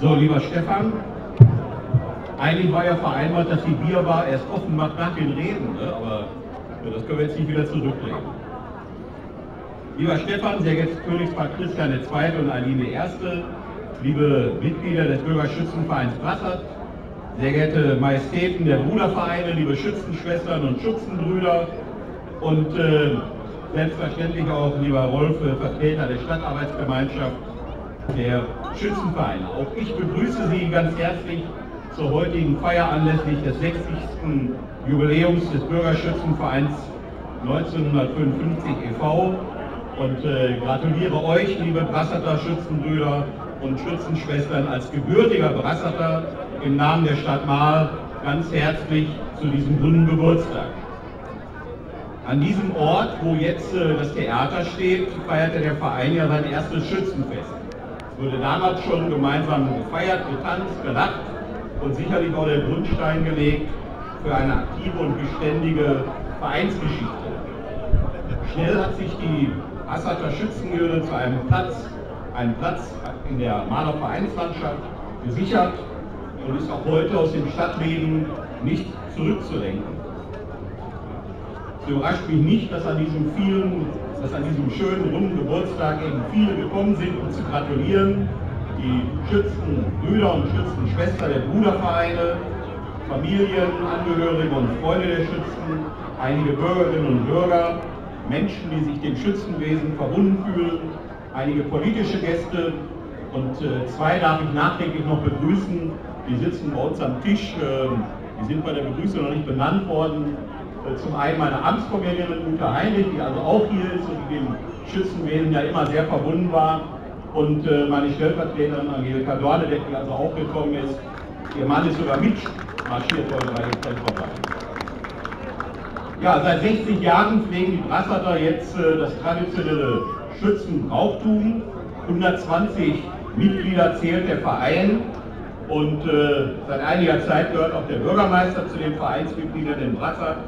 So, lieber Stefan, eigentlich war ja vereinbart, dass die Bierbar erst offen macht nach den Reden, ne? Aber ja, das können wir jetzt nicht wieder zurücklegen. Lieber Stefan, sehr geehrtes Königspaar Christian II. und Aline I, liebe Mitglieder des Bürgerschützenvereins Brassert, sehr geehrte Majestäten der Brudervereine, liebe Schützenschwestern und Schützenbrüder und selbstverständlich auch, lieber Rolf, Vertreter der Stadtarbeitsgemeinschaft der Schützenvereine. Auch ich begrüße Sie ganz herzlich zur heutigen Feier anlässlich des 60. Jubiläums des Bürgerschützenvereins 1955 e.V. und gratuliere euch, liebe Brasserter Schützenbrüder und Schützenschwestern, als gebürtiger Brasserter im Namen der Stadt Marl ganz herzlich zu diesem runden Geburtstag. An diesem Ort, wo jetzt das Theater steht, feierte der Verein ja sein erstes Schützenfest. Es wurde damals schon gemeinsam gefeiert, getanzt, gelacht und sicherlich auch der Grundstein gelegt für eine aktive und beständige Vereinsgeschichte. Schnell hat sich die Brasserter Schützenhöhle zu einem Platz in der Marler Vereinslandschaft gesichert und ist auch heute aus dem Stadtleben nicht zurückzulenken. Es überrascht mich nicht, dass an diesem schönen runden Geburtstag eben viele gekommen sind, um zu gratulieren. Die Schützenbrüder und Schützenschwestern der Brudervereine, Familienangehörige und Freunde der Schützen, einige Bürgerinnen und Bürger, Menschen, die sich dem Schützenwesen verbunden fühlen, einige politische Gäste und zwei darf ich nachträglich noch begrüßen. Die sitzen bei uns am Tisch, die sind bei der Begrüßung noch nicht benannt worden. Zum einen meine Amtskommunikatin Ute Heinrich, die also auch hier ist und die dem Schützenwesen ja immer sehr verbunden war. Und meine Stellvertreterin Angelika Dorne, die also auch gekommen ist. Ihr Mann ist sogar mitmarschiert worden bei dem vorbei. Ja, seit 60 Jahren pflegen die Brasserter jetzt das traditionelle Schützenbrauchtum. 120 Mitglieder zählt der Verein und seit einiger Zeit gehört auch der Bürgermeister zu den Vereinsmitgliedern in Brassert,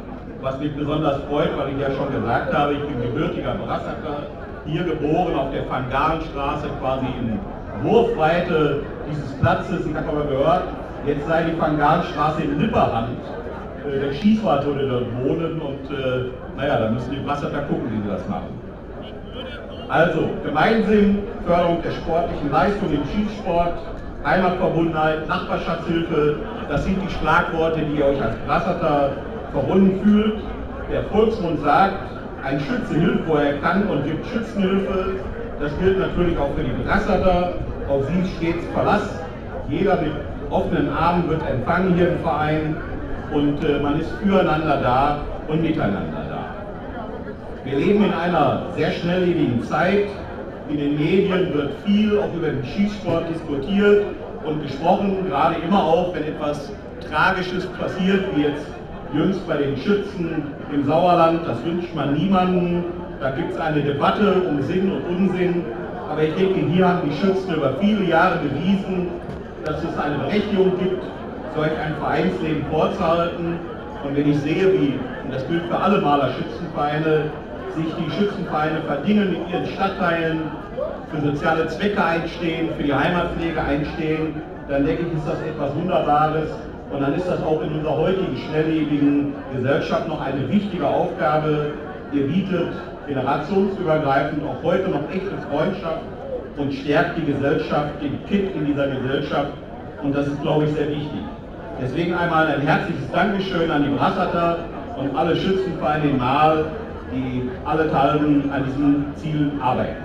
was mich besonders freut, weil ich ja schon gesagt habe, ich bin gebürtiger Brasserter, hier geboren auf der Fangarnstraße, quasi in Wurfweite dieses Platzes. Ich habe aber gehört, jetzt sei die Fangarnstraße in Lipperhand. Der Schießwart würde dort wohnen und naja, da müssen die Brasserter gucken, wie sie das machen. Also, Gemeinsinn, Förderung der sportlichen Leistung im Schießsport, Heimatverbundenheit, Nachbarschaftshilfe, das sind die Schlagworte, die ihr euch als Brasserter verbunden fühlt. Der Volksmund sagt, ein Schütze hilft, wo er kann und gibt Schützenhilfe. Das gilt natürlich auch für die Brasserter, auf sie stets Verlass. Jeder mit offenen Armen wird empfangen hier im Verein. Und man ist füreinander da und miteinander da. Wir leben in einer sehr schnelllebigen Zeit. In den Medien wird viel auch über den Schießsport diskutiert und gesprochen, gerade immer auch, wenn etwas Tragisches passiert, wie jetzt jüngst bei den Schützen im Sauerland. Das wünscht man niemandem. Da gibt es eine Debatte um Sinn und Unsinn. Aber ich denke, hier haben die Schützen über viele Jahre bewiesen, dass es eine Berechtigung gibt, solch ein Vereinsleben vorzuhalten. Und wenn ich sehe, wie, und das gilt für alle Maler Schützenvereine, sich die Schützenvereine verdingen mit ihren Stadtteilen, für soziale Zwecke einstehen, für die Heimatpflege einstehen, dann denke ich, ist das etwas Wunderbares. Und dann ist das auch in unserer heutigen, schnelllebigen Gesellschaft noch eine wichtige Aufgabe. Ihr bietet generationsübergreifend auch heute noch echte Freundschaft und stärkt die Gesellschaft, den Kitt in dieser Gesellschaft. Und das ist, glaube ich, sehr wichtig. Deswegen einmal ein herzliches Dankeschön an die Brasserter und alle Schützenvereine in Marl, die allenthalben an diesem Ziel arbeiten.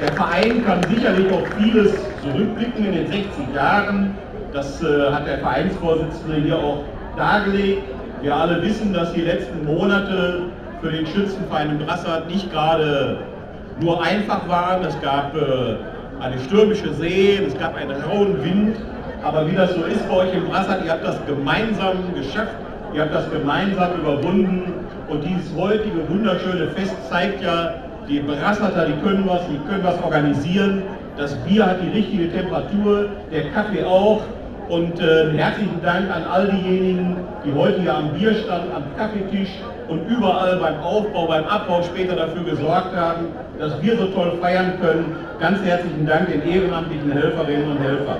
Der Verein kann sicherlich auf vieles zurückblicken in den 60 Jahren. Das hat der Vereinsvorsitzende hier auch dargelegt. Wir alle wissen, dass die letzten Monate für den Schützenverein in Brassert nicht gerade nur einfach waren. Es gab eine stürmische See, es gab einen rauen Wind, aber wie das so ist bei euch in Brassert, ihr habt das gemeinsam geschafft, ihr habt das gemeinsam überwunden und dieses heutige wunderschöne Fest zeigt ja, die Brasserter, die können was organisieren, das Bier hat die richtige Temperatur, der Kaffee auch und herzlichen Dank an all diejenigen, die heute hier am Bierstand, am Kaffeetisch und überall beim Aufbau, beim Abbau später dafür gesorgt haben, dass wir so toll feiern können. Ganz herzlichen Dank den ehrenamtlichen Helferinnen und Helfern.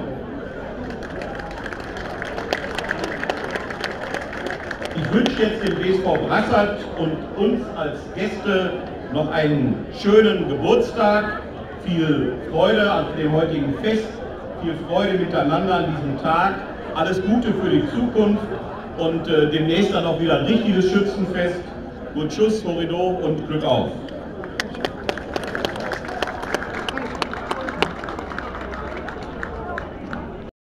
Ich wünsche jetzt dem BSV Brassert und uns als Gäste noch einen schönen Geburtstag, viel Freude an dem heutigen Fest, viel Freude miteinander an diesem Tag, alles Gute für die Zukunft und demnächst dann auch wieder ein richtiges Schützenfest. Gut Schuss, Korridor und Glück auf!